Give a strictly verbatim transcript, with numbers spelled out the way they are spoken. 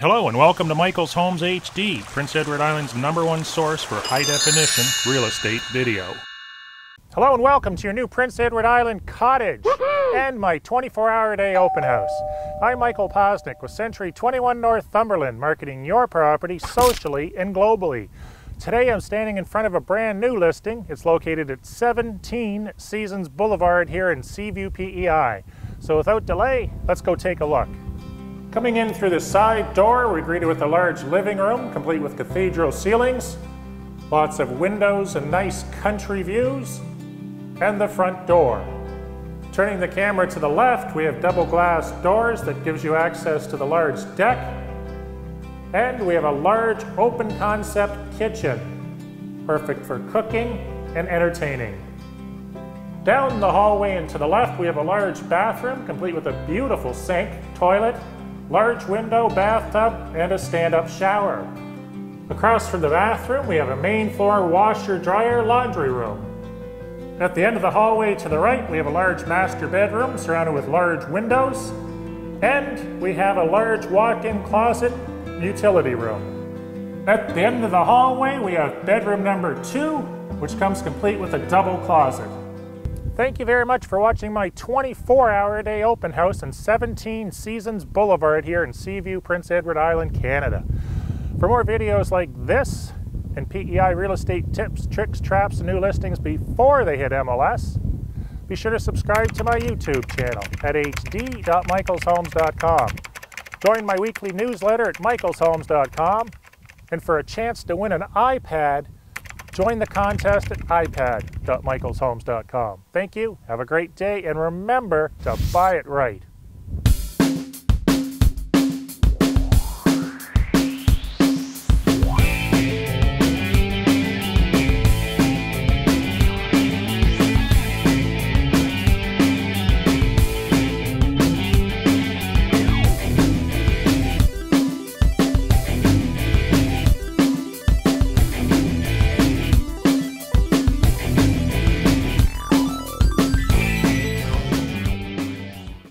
Hello and welcome to Michael's Homes H D, Prince Edward Island's number one source for high-definition real estate video. Hello and welcome to your new Prince Edward Island cottage and my twenty-four hour a day open house. I'm Michael Poczynek with Century twenty-one Northumberland, marketing your property socially and globally. Today I'm standing in front of a brand new listing. It's located at seventeen Seasons Boulevard here in Seaview, P E I. So without delay, let's go take a look. Coming in through the side door, we're greeted with a large living room, complete with cathedral ceilings, lots of windows and nice country views, and the front door. Turning the camera to the left, we have double glass doors that gives you access to the large deck, and we have a large open concept kitchen, perfect for cooking and entertaining. Down the hallway and to the left, we have a large bathroom, complete with a beautiful sink, toilet, large window, bathtub, and a stand-up shower. Across from the bathroom, we have a main floor washer, dryer, laundry room. At the end of the hallway to the right, we have a large master bedroom surrounded with large windows, and we have a large walk-in closet, utility room. At the end of the hallway, we have bedroom number two, which comes complete with a double closet. Thank you very much for watching my twenty-four hour a day open house in seventeen Seasons Boulevard here in Seaview, Prince Edward Island, Canada. For more videos like this and P E I real estate tips, tricks, traps, and new listings before they hit M L S, be sure to subscribe to my YouTube channel at H D dot michaels homes dot com. Join my weekly newsletter at michaels homes dot com. And for a chance to win an iPad, join the contest at iPad dot michaels homes dot com. Thank you, have a great day, and remember to buy it right.